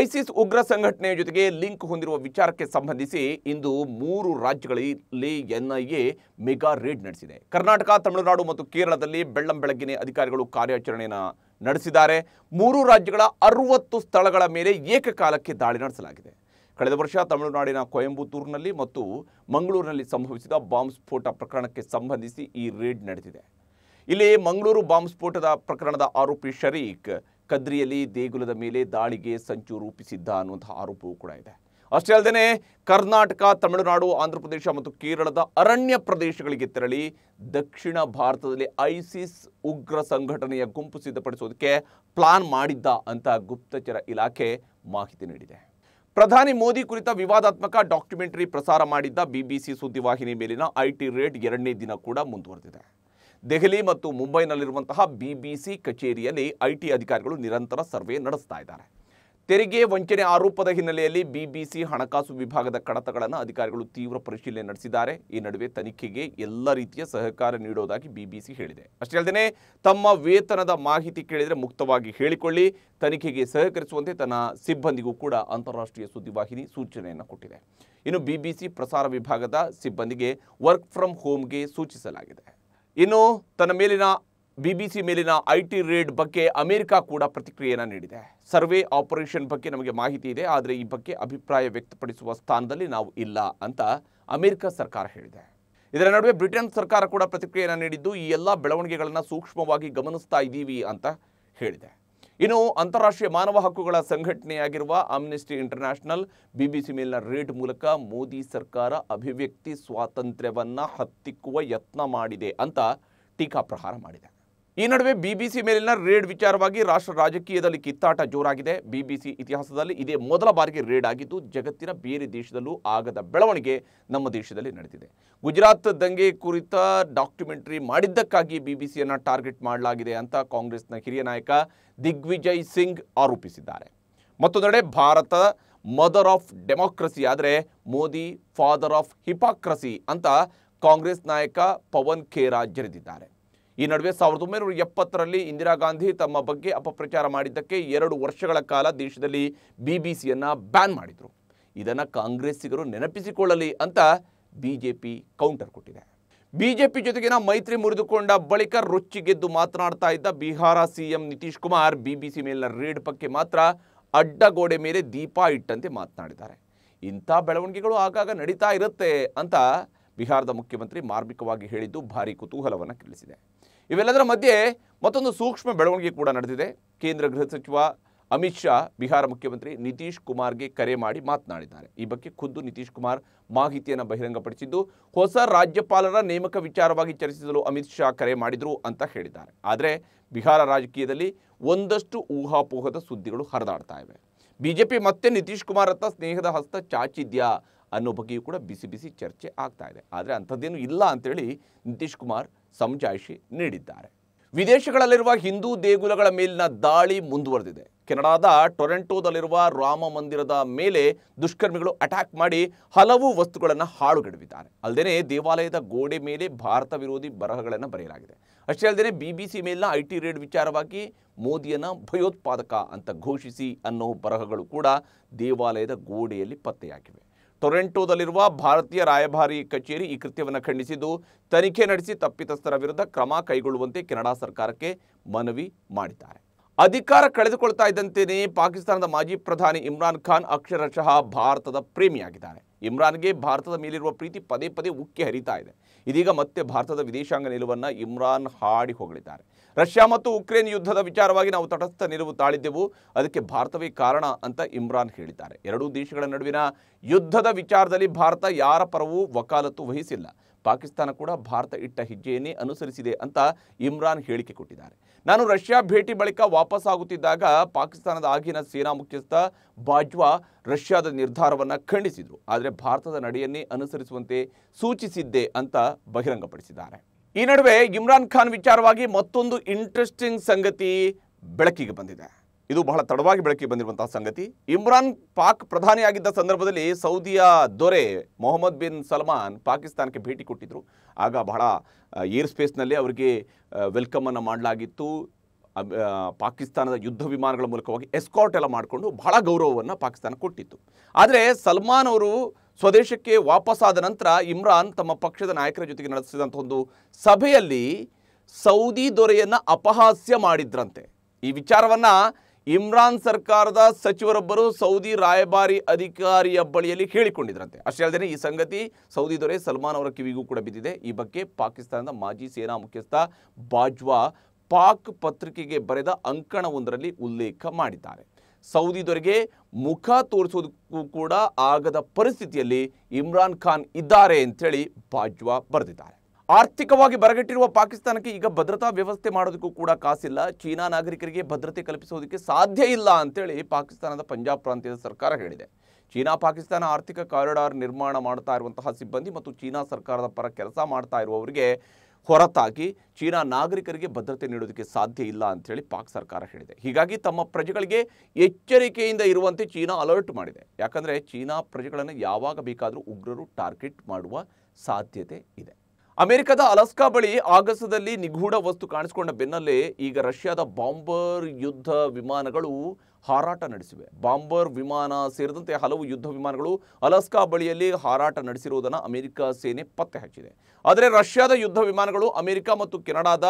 ಐಸಿಸ್ ಉಗ್ರ ಸಂಘಟನೆಯ ಜೊತೆಗೆ ಲಿಂಕ್ ಹೊಂದಿರುವ ವಿಚಾರಕ್ಕೆ ಸಂಬಂಧಿಸಿ ಇಂದು ಮೂರು ರಾಜ್ಯಗಳಲ್ಲಿ ಎನ್ಐಎ ಮೆಗಾ ರೇಡ್ ನಡೆಸಿದೆ. ಕರ್ನಾಟಕ, ತಮಿಳುನಾಡು ಮತ್ತು ಕೇರಳದಲ್ಲಿ ಬೆಳ್ಳಂ ಬೆಳಗ್ಗಿನ ಅಧಿಕಾರಿಗಳು ಕಾರ್ಯಾಚರಣೆಯನ್ನು ನಡೆಸಿದ್ದಾರೆ. ಮೂರು ರಾಜ್ಯಗಳ ಅರವತ್ತು ಸ್ಥಳಗಳ ಮೇಲೆ ಏಕಕಾಲಕ್ಕೆ ದಾಳಿ ನಡೆಸಲಾಗಿದೆ. ಕಳೆದ ವರ್ಷ ತಮಿಳುನಾಡಿನ ಕೊಯಂಬತ್ತೂರಿನಲ್ಲಿ ಮತ್ತು ಮಂಗಳೂರಿನಲ್ಲಿ ಸಂಭವಿಸಿದ ಬಾಂಬ್ ಸ್ಫೋಟ ಪ್ರಕರಣಕ್ಕೆ ಸಂಬಂಧಿಸಿ ಈ ರೇಡ್ ನಡೆದಿದೆ. ಇಲ್ಲಿ ಮಂಗಳೂರು ಬಾಂಬ್ ಸ್ಫೋಟದ ಪ್ರಕರಣದ ಆರೋಪಿ ಶರೀಕ್ ಕದ್ರಿಯಲ್ಲಿ ದೇಗುಲದ ಮೇಲೆ ದಾಳಿಗೆ ಸಂಚು ರೂಪಿಸಿದ್ದ ಅನ್ನುವಂತಹ ಆರೋಪವೂ ಕೂಡ ಇದೆ. ಅಷ್ಟೇ ಅಲ್ಲದೆ ಕರ್ನಾಟಕ, ತಮಿಳುನಾಡು, ಆಂಧ್ರಪ್ರದೇಶ ಮತ್ತು ಕೇರಳದ ಅರಣ್ಯ ಪ್ರದೇಶಗಳಿಗೆ ತೆರಳಿ ದಕ್ಷಿಣ ಭಾರತದಲ್ಲಿ ಐಸಿಸ್ ಉಗ್ರ ಸಂಘಟನೆಯ ಗುಂಪು ಸಿದ್ಧಪಡಿಸೋದಕ್ಕೆ ಪ್ಲಾನ್ ಮಾಡಿದ್ದ ಅಂತ ಗುಪ್ತಚರ ಇಲಾಖೆ ಮಾಹಿತಿ ನೀಡಿದೆ. ಪ್ರಧಾನಿ ಮೋದಿ ಕುರಿತ ವಿವಾದಾತ್ಮಕ ಡಾಕ್ಯುಮೆಂಟರಿ ಪ್ರಸಾರ ಮಾಡಿದ್ದ ಬಿಬಿಸಿ ಸುದ್ದಿವಾಹಿನಿ ಮೇಲಿನ ಐಟಿ ರೇಡ್ ಎರಡನೇ ದಿನ ಕೂಡ ಮುಂದುವರೆದಿದೆ. ದೆಹಲಿ ಮತ್ತು ಮುಂಬೈನಲ್ಲಿರುವಂತಹ ಬಿಬಿಸಿ ಕಚೇರಿಯಲ್ಲಿ ಐಟಿ ಅಧಿಕಾರಿಗಳು ನಿರಂತರ ಸರ್ವೆ ನಡೆಸ್ತಾ ಇದ್ದಾರೆ. ತೆರಿಗೆ ವಂಚನೆ ಆರೋಪದ ಹಿನ್ನೆಲೆಯಲ್ಲಿ ಬಿಬಿಸಿ ಹಣಕಾಸು ವಿಭಾಗದ ಕಡತಗಳನ್ನು ಅಧಿಕಾರಿಗಳು ತೀವ್ರ ಪರಿಶೀಲನೆ ನಡೆಸಿದ್ದಾರೆ. ಈ ನಡುವೆ ತನಿಖೆಗೆ ಎಲ್ಲ ರೀತಿಯ ಸಹಕಾರ ನೀಡೋದಾಗಿ ಬಿಬಿಸಿ ಹೇಳಿದೆ. ಅಷ್ಟೇ ಅಲ್ಲದೆ ತಮ್ಮ ವೇತನದ ಮಾಹಿತಿ ಕೇಳಿದರೆ ಮುಕ್ತವಾಗಿ ಹೇಳಿಕೊಳ್ಳಿ, ತನಿಖೆಗೆ ಸಹಕರಿಸುವಂತೆ ತನ್ನ ಸಿಬ್ಬಂದಿಗೂ ಕೂಡ ಅಂತಾರಾಷ್ಟ್ರೀಯ ಸುದ್ದಿವಾಹಿನಿ ಸೂಚನೆಯನ್ನು ಕೊಟ್ಟಿದೆ. ಇನ್ನು ಬಿಬಿಸಿ ಪ್ರಸಾರ ವಿಭಾಗದ ಸಿಬ್ಬಂದಿಗೆ ವರ್ಕ್ ಫ್ರಮ್ ಹೋಮ್ಗೆ ಸೂಚಿಸಲಾಗಿದೆ. ಇನ್ನು ತನ್ನ ಮೇಲಿನ ಬಿಬಿಸಿ ಮೇಲಿನ ಐಟಿ ರೇಡ್ ಬಗ್ಗೆ ಅಮೆರಿಕ ಕೂಡ ಪ್ರತಿಕ್ರಿಯೆಯನ್ನು ನೀಡಿದೆ. ಸರ್ವೆ ಆಪರೇಷನ್ ಬಗ್ಗೆ ನಮಗೆ ಮಾಹಿತಿ ಇದೆ, ಆದರೆ ಈ ಬಗ್ಗೆ ಅಭಿಪ್ರಾಯ ವ್ಯಕ್ತಪಡಿಸುವ ಸ್ಥಾನದಲ್ಲಿ ನಾವು ಇಲ್ಲ ಅಂತ ಅಮೆರಿಕ ಸರ್ಕಾರ ಹೇಳಿದೆ. ಇದರ ನಡುವೆ ಬ್ರಿಟನ್ ಸರ್ಕಾರ ಕೂಡ ಪ್ರತಿಕ್ರಿಯೆಯನ್ನು ನೀಡಿದ್ದು ಈ ಎಲ್ಲ ಬೆಳವಣಿಗೆಗಳನ್ನು ಸೂಕ್ಷ್ಮವಾಗಿ ಗಮನಿಸ್ತಾ ಇದ್ದೀವಿ ಅಂತ ಹೇಳಿದೆ. ಇನ್ನು ಅಂತಾರಾಷ್ಟ್ರೀಯ ಮಾನವ ಹಕ್ಕುಗಳ ಸಂಘಟನೆಯಾಗಿರುವ ಆಮ್ನೆಸ್ಟಿ ಇಂಟರ್ನ್ಯಾಷನಲ್ ಬಿಬಿಸಿ ಮೇಲಿನ ರೇಡ್ ಮೂಲಕ ಮೋದಿ ಸರ್ಕಾರ ಅಭಿವ್ಯಕ್ತಿ ಸ್ವಾತಂತ್ರ್ಯವನ್ನು ಹತ್ತಿಕ್ಕುವ ಯತ್ನ ಮಾಡಿದೆ ಅಂತ ಟೀಕಾಪ್ರಹಾರ ಮಾಡಿದೆ. ಈ ನಡುವೆ ಬಿಬಿಸಿ ಮೇಲಿನ ರೇಡ್ ವಿಚಾರವಾಗಿ ರಾಷ್ಟ್ರ ರಾಜಕೀಯದಲ್ಲಿ ಕಿತ್ತಾಟ ಜೋರಾಗಿದೆ. ಬಿಬಿಸಿ ಇತಿಹಾಸದಲ್ಲಿ ಇದೇ ಮೊದಲ ಬಾರಿಗೆ ರೇಡ್ ಆಗಿದ್ದು ಜಗತ್ತಿನ ಬೇರೆ ದೇಶದಲ್ಲೂ ಆಗದ ಬೆಳವಣಿಗೆ ನಮ್ಮ ದೇಶದಲ್ಲಿ ನಡೆದಿದೆ. ಗುಜರಾತ್ ದಂಗೆ ಕುರಿತ ಡಾಕ್ಯುಮೆಂಟರಿ ಮಾಡಿದ್ದಕ್ಕಾಗಿ ಬಿಬಿಸಿಯನ್ನು ಟಾರ್ಗೆಟ್ ಮಾಡಲಾಗಿದೆ ಅಂತ ಕಾಂಗ್ರೆಸ್ನ ಹಿರಿಯ ನಾಯಕ ದಿಗ್ವಿಜಯ್ ಸಿಂಗ್ ಆರೋಪಿಸಿದ್ದಾರೆ. ಮತ್ತೊಂದೆಡೆ ಭಾರತ ಮದರ್ ಆಫ್ ಡೆಮಾಕ್ರಸಿ ಆದರೆ ಮೋದಿ ಫಾದರ್ ಆಫ್ ಹಿಪಾಕ್ರಸಿ ಅಂತ ಕಾಂಗ್ರೆಸ್ ನಾಯಕ ಪವನ್ ಖೇರಾ ಜರಿದಿದ್ದಾರೆ. ಈ ನಡುವೆ ಸಾವಿರದ ಒಂಬೈನೂರ ಎಪ್ಪತ್ತರಲ್ಲಿ ಇಂದಿರಾ ಗಾಂಧಿ ತಮ್ಮ ಬಗ್ಗೆ ಅಪಪ್ರಚಾರ ಮಾಡಿದ್ದಕ್ಕೆ ಎರಡು ವರ್ಷಗಳ ಕಾಲ ದೇಶದಲ್ಲಿ ಬಿಬಿಸಿಯನ್ನು ಬ್ಯಾನ್ ಮಾಡಿದರು. ಇದನ್ನು ಕಾಂಗ್ರೆಸ್ಸಿಗರು ನೆನಪಿಸಿಕೊಳ್ಳಲಿ ಅಂತ ಬಿಜೆಪಿ ಕೌಂಟರ್ ಕೊಟ್ಟಿದೆ. ಬಿಜೆಪಿ ಜೊತೆಗಿನ ಮೈತ್ರಿ ಮುರಿದುಕೊಂಡ ಬಳಿಕ ರೊಚ್ಚಿಗೆದ್ದು ಮಾತನಾಡ್ತಾ ಇದ್ದ ಬಿಹಾರ ಸಿಎಂ ನಿತೀಶ್ ಕುಮಾರ್ ಬಿಬಿಸಿ ಮೇಲಿನ ರೇಡ್ ಬಗ್ಗೆ ಮಾತ್ರ ಅಡ್ಡಗೋಡೆ ಮೇಲೆ ದೀಪ ಇಟ್ಟಂತೆ ಮಾತನಾಡಿದ್ದಾರೆ. ಇಂಥ ಬೆಳವಣಿಗೆಗಳು ಆಗಾಗ ನಡೀತಾ ಇರುತ್ತೆ ಅಂತ ಬಿಹಾರದ ಮುಖ್ಯಮಂತ್ರಿ ಮಾರ್ಮಿಕವಾಗಿ ಹೇಳಿದ್ದು ಭಾರೀ ಕುತೂಹಲವನ್ನು ಕೆರಳಿಸಿದೆ. ಇವೆಲ್ಲದರ ಮಧ್ಯೆ ಮತ್ತೊಂದು ಸೂಕ್ಷ್ಮ ಬೆಳವಣಿಗೆ ಕೂಡ ನಡೆದಿದೆ. ಕೇಂದ್ರ ಗೃಹ ಸಚಿವ ಅಮಿತ್ ಶಾ ಬಿಹಾರ ಮುಖ್ಯಮಂತ್ರಿ ನಿತೀಶ್ ಕುಮಾರ್ಗೆ ಕರೆ ಮಾಡಿ ಮಾತನಾಡಿದ್ದಾರೆ. ಈ ಬಗ್ಗೆ ಖುದ್ದು ನಿತೀಶ್ ಕುಮಾರ್ ಮಾಹಿತಿಯನ್ನು ಬಹಿರಂಗಪಡಿಸಿದ್ದು ಹೊಸ ರಾಜ್ಯಪಾಲರ ನೇಮಕ ವಿಚಾರವಾಗಿ ಚರ್ಚಿಸಲು ಅಮಿತ್ ಶಾ ಕರೆ ಮಾಡಿದರು ಅಂತ ಹೇಳಿದ್ದಾರೆ. ಆದರೆ ಬಿಹಾರ ರಾಜಕೀಯದಲ್ಲಿ ಒಂದಷ್ಟು ಊಹಾಪೋಹದ ಸುದ್ದಿಗಳು ಹರಿದಾಡ್ತಾ ಇವೆ. ಬಿಜೆಪಿ ಮತ್ತೆ ನಿತೀಶ್ ಕುಮಾರ್ ಹತ್ತ ಸ್ನೇಹದ ಹಸ್ತ ಚಾಚಿದ್ಯಾ ಅನ್ನೋ ಬಗ್ಗೆಯೂ ಕೂಡ ಬಿಸಿ ಬಿಸಿ ಚರ್ಚೆ ಆಗ್ತಾ ಇದೆ. ಆದರೆ ಅಂಥದ್ದೇನು ಇಲ್ಲ ಅಂತೇಳಿ ನಿತೀಶ್ ಕುಮಾರ್ ಸಮಜಾಯಿಷಿ ನೀಡಿದ್ದಾರೆ. ವಿದೇಶಗಳಲ್ಲಿರುವ ಹಿಂದೂ ದೇಗುಲಗಳ ಮೇಲಿನ ದಾಳಿ ಮುಂದುವರೆದಿದೆ. ಕೆನಡಾದ ಟೊರೆಂಟೋದಲ್ಲಿರುವ ರಾಮ ಮಂದಿರದ ಮೇಲೆ ದುಷ್ಕರ್ಮಿಗಳು ಅಟ್ಯಾಕ್ ಮಾಡಿ ಹಲವು ವಸ್ತುಗಳನ್ನು ಹಾಳುಗೆಡವಿದ್ದಾರೆ. ಅಲ್ಲದೆ ದೇವಾಲಯದ ಗೋಡೆ ಮೇಲೆ ಭಾರತ ವಿರೋಧಿ ಬರಹಗಳನ್ನು ಬರೆಯಲಾಗಿದೆ. ಅಷ್ಟೇ ಅಲ್ಲದೆ ಬಿಬಿಸಿ ಮೇಲಿನ ಐಟಿ ರೇಡ್ ವಿಚಾರವಾಗಿ ಮೋದಿಯನ್ನು ಭಯೋತ್ಪಾದಕ ಅಂತ ಘೋಷಿಸಿ ಅನ್ನೋ ಬರಹಗಳು ಕೂಡ ದೇವಾಲಯದ ಗೋಡೆಯಲ್ಲಿ ಪತ್ತೆಯಾಗಿವೆ. ಟೊರೆಂಟೋದಲ್ಲಿರುವ ಭಾರತೀಯ ರಾಯಭಾರಿ ಕಚೇರಿ ಈ ಕೃತ್ಯವನ್ನು ಖಂಡಿಸಿದ್ದು ತನಿಖೆ ನಡೆಸಿ ತಪ್ಪಿತಸ್ಥರ ವಿರುದ್ಧ ಕ್ರಮ ಕೈಗೊಳ್ಳುವಂತೆ ಕೆನಡಾ ಸರ್ಕಾರಕ್ಕೆ ಮನವಿ ಮಾಡಿದ್ದಾರೆ. ಅಧಿಕಾರ ಕಳೆದುಕೊಳ್ತಾ ಇದ್ದಂತೆಯೇ ಪಾಕಿಸ್ತಾನದ ಮಾಜಿ ಪ್ರಧಾನಿ ಇಮ್ರಾನ್ ಖಾನ್ ಅಕ್ಷರಶಃ ಭಾರತದ ಪ್ರೇಮಿಯಾಗಿದ್ದಾರೆ. ಇಮ್ರಾನ್ಗೆ ಭಾರತದ ಮೇಲಿರುವ ಪ್ರೀತಿ ಪದೇ ಪದೇ ಉಕ್ಕಿ ಹರಿತಾ ಇದೆ. ಇದೀಗ ಮತ್ತೆ ಭಾರತದ ವಿದೇಶಾಂಗ ನಿಲುವನ್ನು ಇಮ್ರಾನ್ ಹಾಡಿ ಹೊಗಳಿದ್ದಾರೆ. ರಷ್ಯಾ ಮತ್ತು ಉಕ್ರೇನ್ ಯುದ್ಧದ ವಿಚಾರವಾಗಿ ನಾವು ತಟಸ್ಥ ನಿಲುವು ತಾಳಿದ್ದೆವು, ಅದಕ್ಕೆ ಭಾರತವೇ ಕಾರಣ ಅಂತ ಇಮ್ರಾನ್ ಹೇಳಿದ್ದಾರೆ. ಎರಡೂ ದೇಶಗಳ ನಡುವಿನ ಯುದ್ಧದ ವಿಚಾರದಲ್ಲಿ ಭಾರತ ಯಾರ ಪರವೂ ವಕಾಲತ್ತು ವಹಿಸಿಲ್ಲ, ಪಾಕಿಸ್ತಾನ ಕೂಡ ಭಾರತ ಇಟ್ಟ ಹೆಜ್ಜೆಯನ್ನೇ ಅನುಸರಿಸಿದೆ ಅಂತ ಇಮ್ರಾನ್ ಹೇಳಿಕೆ ಕೊಟ್ಟಿದ್ದಾರೆ. ನಾನು ರಷ್ಯಾ ಭೇಟಿ ಬಳಿಕ ವಾಪಸ್ಸಾಗುತ್ತಿದ್ದಾಗ ಪಾಕಿಸ್ತಾನದ ಆಗಿನ ಸೇನಾ ಮುಖ್ಯಸ್ಥ ಬಾಜ್ವಾ ರಷ್ಯಾದ ನಿರ್ಧಾರವನ್ನು ಖಂಡಿಸಿದರು, ಆದರೆ ಭಾರತದ ನಡೆಯನ್ನೇ ಅನುಸರಿಸುವಂತೆ ಸೂಚಿಸಿದ್ದೆ ಅಂತ ಬಹಿರಂಗಪಡಿಸಿದ್ದಾರೆ. ಈ ನಡುವೆ ಇಮ್ರಾನ್ ಖಾನ್ ವಿಚಾರವಾಗಿ ಮತ್ತೊಂದು ಇಂಟ್ರೆಸ್ಟಿಂಗ್ ಸಂಗತಿ ಬೆಳಕಿಗೆ ಬಂದಿದೆ. ಇದು ಬಹಳ ತಡವಾಗಿ ಬೆಳಕಿಗೆ ಬಂದಿರುವಂತಹ ಸಂಗತಿ. ಇಮ್ರಾನ್ ಪಾಕ್ ಪ್ರಧಾನಿಯಾಗಿದ್ದ ಸಂದರ್ಭದಲ್ಲಿ ಸೌದಿಯ ದೊರೆ ಮೊಹಮ್ಮದ್ ಬಿನ್ ಸಲ್ಮಾನ್ ಪಾಕಿಸ್ತಾನಕ್ಕೆ ಭೇಟಿ ಕೊಟ್ಟಿದ್ದರು. ಆಗ ಬಹಳ ಏರ್ ಸ್ಪೇಸ್ನಲ್ಲಿ ಅವರಿಗೆ ವೆಲ್ಕಮನ್ನು ಮಾಡಲಾಗಿತ್ತು. ಪಾಕಿಸ್ತಾನದ ಯುದ್ಧ ವಿಮಾನಗಳ ಮೂಲಕವಾಗಿ ಎಸ್ಕಾರ್ಟ್ ಎಲ್ಲ ಮಾಡಿಕೊಂಡು ಬಹಳ ಗೌರವವನ್ನು ಪಾಕಿಸ್ತಾನ ಕೊಟ್ಟಿತ್ತು. ಆದರೆ ಸಲ್ಮಾನ್ ಅವರು ಸ್ವದೇಶಕ್ಕೆ ವಾಪಸ್ಸಾದ ನಂತರ ಇಮ್ರಾನ್ ತಮ್ಮ ಪಕ್ಷದ ನಾಯಕರ ಜೊತೆಗೆ ನಡೆಸಿದಂಥ ಒಂದು ಸಭೆಯಲ್ಲಿ ಸೌದಿ ದೊರೆಯನ್ನು ಅಪಹಾಸ್ಯ ಮಾಡಿದ್ರಂತೆ. ಈ ವಿಚಾರವನ್ನು ಇಮ್ರಾನ್ ಸರ್ಕಾರದ ಸಚಿವರೊಬ್ಬರು ಸೌದಿ ರಾಯಭಾರಿ ಅಧಿಕಾರಿಯ ಬಳಿಯಲ್ಲಿ ಹೇಳಿಕೊಂಡಿದ್ರಂತೆ. ಅಷ್ಟೇ ಅಲ್ಲದೆ ಈ ಸಂಗತಿ ಸೌದಿ ದೊರೆ ಸಲ್ಮಾನ್ ಅವರ ಕಿವಿಗೂ ಕೂಡ ಬಿದ್ದಿದೆ. ಈ ಬಗ್ಗೆ ಪಾಕಿಸ್ತಾನದ ಮಾಜಿ ಸೇನಾ ಮುಖ್ಯಸ್ಥ ಬಾಜ್ವಾ ಪಾಕ್ ಪತ್ರಿಕೆಗೆ ಬರೆದ ಅಂಕಣವೊಂದರಲ್ಲಿ ಉಲ್ಲೇಖ ಮಾಡಿದ್ದಾರೆ. ಸೌದಿ ದೊರೆಗೆ ಮುಖ ತೋರಿಸೋದಕ್ಕೂ ಕೂಡ ಆಗದ ಪರಿಸ್ಥಿತಿಯಲ್ಲಿ ಇಮ್ರಾನ್ ಖಾನ್ ಇದ್ದಾರೆ ಅಂತೇಳಿ ಬಾಜ್ವಾ ಬರೆದಿದ್ದಾರೆ. ಆರ್ಥಿಕವಾಗಿ ಬರಗಟ್ಟಿರುವ ಪಾಕಿಸ್ತಾನಕ್ಕೆ ಈಗ ಭದ್ರತಾ ವ್ಯವಸ್ಥೆ ಮಾಡೋದಕ್ಕೂ ಕೂಡ ಕಾಸಿಲ್ಲ, ಚೀನಾ ನಾಗರಿಕರಿಗೆ ಭದ್ರತೆ ಕಲ್ಪಿಸೋದಕ್ಕೆ ಸಾಧ್ಯ ಇಲ್ಲ ಅಂತೇಳಿ ಪಾಕಿಸ್ತಾನದ ಪಂಜಾಬ್ ಪ್ರಾಂತ್ಯದ ಸರ್ಕಾರ ಹೇಳಿದೆ. ಚೀನಾ ಪಾಕಿಸ್ತಾನ ಆರ್ಥಿಕ ಕಾರಿಡಾರ್ ನಿರ್ಮಾಣ ಮಾಡ್ತಾ ಇರುವಂತಹ ಸಿಬ್ಬಂದಿ ಮತ್ತು ಚೀನಾ ಸರ್ಕಾರದ ಪರ ಕೆಲಸ ಮಾಡ್ತಾ ಇರುವವರಿಗೆ ಹೊರತಾಗಿ ಚೀನಾ ನಾಗರಿಕರಿಗೆ ಭದ್ರತೆ ನೀಡೋದಕ್ಕೆ ಸಾಧ್ಯ ಇಲ್ಲ ಅಂತೇಳಿ ಪಾಕ್ ಸರ್ಕಾರ ಹೇಳಿದೆ. ಹೀಗಾಗಿ ತಮ್ಮ ಪ್ರಜೆಗಳಿಗೆ ಎಚ್ಚರಿಕೆಯಿಂದ ಇರುವಂತೆ ಚೀನಾ ಅಲರ್ಟ್ ಮಾಡಿದೆ. ಯಾಕಂದರೆ ಚೀನಾ ಪ್ರಜೆಗಳನ್ನು ಯಾವಾಗ ಬೇಕಾದರೂ ಉಗ್ರರು ಟಾರ್ಗೆಟ್ ಮಾಡುವ ಸಾಧ್ಯತೆ ಇದೆ. ಅಮೆರಿಕದ ಅಲಾಸ್ಕಾ ಬಳಿ ಆಗಸದಲ್ಲಿ ನಿಗೂಢ ವಸ್ತು ಕಾಣಿಸಿಕೊಂಡ ಬೆನ್ನಲ್ಲೇ ಈಗ ರಷ್ಯಾದ ಬಾಂಬರ್ ಯುದ್ಧ ವಿಮಾನಗಳು ಹಾರಾಟ ನಡೆಸಿವೆ. ಬಾಂಬರ್ ವಿಮಾನ ಸೇರಿದಂತೆ ಹಲವು ಯುದ್ಧ ವಿಮಾನಗಳು ಅಲಾಸ್ಕಾ ಬಳಿಯಲ್ಲಿ ಹಾರಾಟ ನಡೆಸಿರುವುದನ್ನು ಅಮೆರಿಕ ಸೇನೆ ಪತ್ತೆ ಹಚ್ಚಿದೆ. ಆದರೆ ರಷ್ಯಾದ ಯುದ್ಧ ವಿಮಾನಗಳು ಅಮೆರಿಕ ಮತ್ತು ಕೆನಡಾದ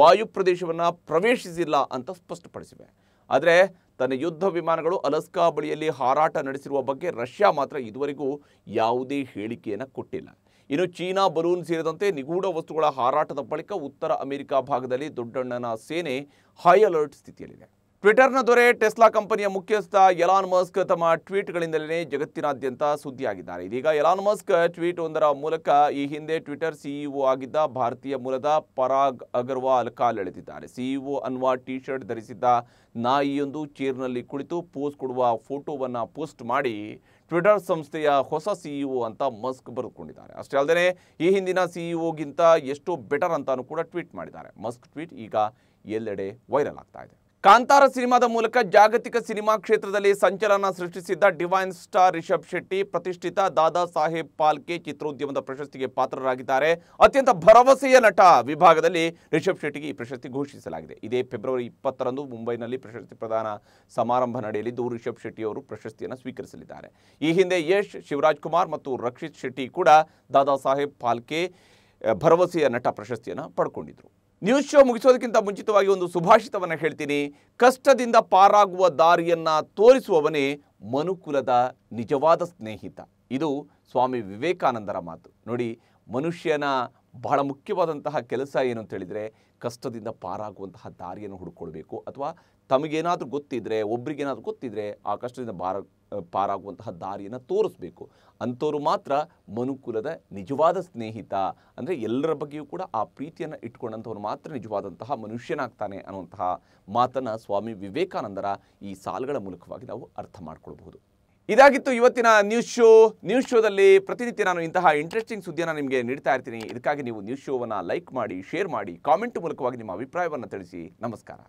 ವಾಯು ಪ್ರದೇಶವನ್ನು ಪ್ರವೇಶಿಸಿಲ್ಲ ಅಂತ ಸ್ಪಷ್ಟಪಡಿಸಿವೆ. ಆದರೆ ತನ್ನ ಯುದ್ಧ ವಿಮಾನಗಳು ಅಲಾಸ್ಕಾ ಬಳಿಯಲ್ಲಿ ಹಾರಾಟ ನಡೆಸಿರುವ ಬಗ್ಗೆ ರಷ್ಯಾ ಮಾತ್ರ ಇದುವರೆಗೂ ಯಾವುದೇ ಹೇಳಿಕೆಯನ್ನು ಕೊಟ್ಟಿಲ್ಲ. ಇನ್ನು ಚೀನಾ ಬಲೂನ್ ಸೇರಿದಂತೆ ನಿಗೂಢ ವಸ್ತುಗಳ ಹಾರಾಟದ ಬಳಿಕ ಉತ್ತರ ಅಮೆರಿಕ ಭಾಗದಲ್ಲಿ ದೊಡ್ಡಣ್ಣನ ಸೇನೆ ಹೈ ಅಲರ್ಟ್ ಸ್ಥಿತಿಯಲ್ಲಿದೆ. ಟ್ವಿಟರ್ನ ದೊರೆ ಟೆಸ್ಲಾ ಕಂಪನಿಯ ಮುಖ್ಯಸ್ಥ ಎಲಾನ್ ಮಸ್ಕ್ ತಮ್ಮ ಟ್ವೀಟ್ಗಳಿಂದಲೇ ಜಗತ್ತಿನಾದ್ಯಂತ ಸುದ್ದಿಯಾಗಿದ್ದಾರೆ. ಇದೀಗ ಎಲಾನ್ ಮಸ್ಕ್ ಟ್ವೀಟ್ ಒಂದರ ಮೂಲಕ ಈ ಹಿಂದೆ ಟ್ವಿಟರ್ ಸಿಇಒ ಆಗಿದ್ದ ಭಾರತೀಯ ಮೂಲದ ಪರಾಗ್ ಅಗರ್ವಾಲ್ ಕಾಲೆಳೆದಿದ್ದಾರೆ. ಸಿಇಒ ಅನ್ನುವ ಟಿ ಶರ್ಟ್ ಧರಿಸಿದ್ದ ನಾಯಿಯೊಂದು ಚೇರ್ನಲ್ಲಿ ಕುಳಿತು ಪೋಸ್ ಕೊಡುವ ಫೋಟೋವನ್ನು ಪೋಸ್ಟ್ ಮಾಡಿ ಟ್ವಿಟರ್ ಸಂಸ್ಥೆಯ ಹೊಸ ಸಿಇಒ ಅಂತ ಮಸ್ಕ್ ಬರೆದುಕೊಂಡಿದ್ದಾರೆ. ಅಷ್ಟೇ ಅಲ್ಲದೆ ಈ ಹಿಂದಿನ ಸಿಇಒಗಿಂತ ಎಷ್ಟೋ ಬೆಟರ್ ಅಂತಾನು ಕೂಡ ಟ್ವೀಟ್ ಮಾಡಿದ್ದಾರೆ. ಮಸ್ಕ್ ಟ್ವೀಟ್ ಈಗ ಎಲ್ಲೆಡೆ ವೈರಲ್ ಆಗ್ತಾ ಇದೆ. ಕಾಂತಾರ ಸಿನಿಮಾದ ಮೂಲಕ ಜಾಗತಿಕ ಸಿನಿಮಾ ಕ್ಷೇತ್ರದಲ್ಲಿ ಸಂಚಲನ ಸೃಷ್ಟಿಸಿದ್ದ ಡಿವೈನ್ ಸ್ಟಾರ್ ರಿಷಬ್ ಶೆಟ್ಟಿ ಪ್ರತಿಷ್ಠಿತ ದಾದಾ ಸಾಹೇಬ್ ಪಾಲ್ಕೆ ಚಿತ್ರೋದ್ಯಮದ ಪ್ರಶಸ್ತಿಗೆ ಪಾತ್ರರಾಗಿದ್ದಾರೆ. ಅತ್ಯಂತ ಭರವಸೆಯ ನಟ ವಿಭಾಗದಲ್ಲಿ ರಿಷಬ್ ಶೆಟ್ಟಿಗೆ ಈ ಪ್ರಶಸ್ತಿ ಘೋಷಿಸಲಾಗಿದೆ. ಇದೇ ಫೆಬ್ರವರಿ ಇಪ್ಪತ್ತರಂದು ಮುಂಬೈನಲ್ಲಿ ಪ್ರಶಸ್ತಿ ಪ್ರದಾನ ಸಮಾರಂಭ ನಡೆಯಲಿದ್ದು ರಿಷಬ್ ಶೆಟ್ಟಿ ಅವರು ಪ್ರಶಸ್ತಿಯನ್ನು ಸ್ವೀಕರಿಸಲಿದ್ದಾರೆ. ಈ ಹಿಂದೆ ಯಶ್, ಶಿವರಾಜ್ ಕುಮಾರ್ ಮತ್ತು ರಕ್ಷಿತ್ ಶೆಟ್ಟಿ ಕೂಡ ದಾದಾ ಸಾಹೇಬ್ ಪಾಲ್ಕೆ ಭರವಸೆಯ ನಟ ಪ್ರಶಸ್ತಿಯನ್ನು ಪಡ್ಕೊಂಡಿದ್ರು. ನ್ಯೂಸ್ ಶೋ ಮುಗಿಸೋದಕ್ಕಿಂತ ಮುಂಚಿತವಾಗಿ ಒಂದು ಸುಭಾಷಿತವನ್ನು ಹೇಳ್ತೀನಿ. ಕಷ್ಟದಿಂದ ಪಾರಾಗುವ ದಾರಿಯನ್ನು ತೋರಿಸುವವನೇ ಮನುಕುಲದ ನಿಜವಾದ ಸ್ನೇಹಿತ. ಇದು ಸ್ವಾಮಿ ವಿವೇಕಾನಂದರ ಮಾತು. ನೋಡಿ, ಮನುಷ್ಯನ ಬಹಳ ಮುಖ್ಯವಾದಂತಹ ಕೆಲಸ ಏನು ಅಂತ ಹೇಳಿದರೆ ಕಷ್ಟದಿಂದ ಪಾರಾಗುವಂತಹ ದಾರಿಯನ್ನು ಹುಡುಕೊಳ್ಬೇಕು. ಅಥವಾ ತಮಗೇನಾದರೂ ಗೊತ್ತಿದ್ದರೆ, ಒಬ್ರಿಗೇನಾದರೂ ಗೊತ್ತಿದ್ದರೆ ಆ ಕಷ್ಟದಿಂದ ಬಾರ ಪಾರಾಗುವಂತಹ ದಾರಿಯನ್ನು ತೋರಿಸ್ಬೇಕು. ಅಂಥವ್ರು ಮಾತ್ರ ಮನುಕುಲದ ನಿಜವಾದ ಸ್ನೇಹಿತ. ಅಂದರೆ ಎಲ್ಲರ ಬಗ್ಗೆಯೂ ಕೂಡ ಆ ಪ್ರೀತಿಯನ್ನು ಇಟ್ಕೊಂಡಂಥವ್ರು ಮಾತ್ರ ನಿಜವಾದಂತಹ ಮನುಷ್ಯನಾಗ್ತಾನೆ ಅನ್ನುವಂತಹ ಮಾತನ್ನು ಸ್ವಾಮಿ ವಿವೇಕಾನಂದರ ಈ ಸಾಲುಗಳ ಮೂಲಕವಾಗಿ ನಾವು ಅರ್ಥ ಮಾಡಿಕೊಳ್ಬಹುದು. ಇದಾಗಿತ್ತು ಇವತ್ತಿನ ನ್ಯೂಸ್ ಶೋ. ನ್ಯೂಸ್ ಶೋದಲ್ಲಿ ಪ್ರತಿನಿತ್ಯ ನಾನು ಇಂತಹ ಇಂಟ್ರೆಸ್ಟಿಂಗ್ ಸುದ್ದಿಯನ್ನು ನಿಮಗೆ ನೀಡ್ತಾ ಇರ್ತೀನಿ. ಇದಕ್ಕಾಗಿ ನೀವು ನ್ಯೂಸ್ ಶೋವನ್ನು ಲೈಕ್ ಮಾಡಿ, ಶೇರ್ ಮಾಡಿ, ಕಾಮೆಂಟ್ ಮೂಲಕವಾಗಿ ನಿಮ್ಮ ಅಭಿಪ್ರಾಯವನ್ನು ತಿಳಿಸಿ. ನಮಸ್ಕಾರ.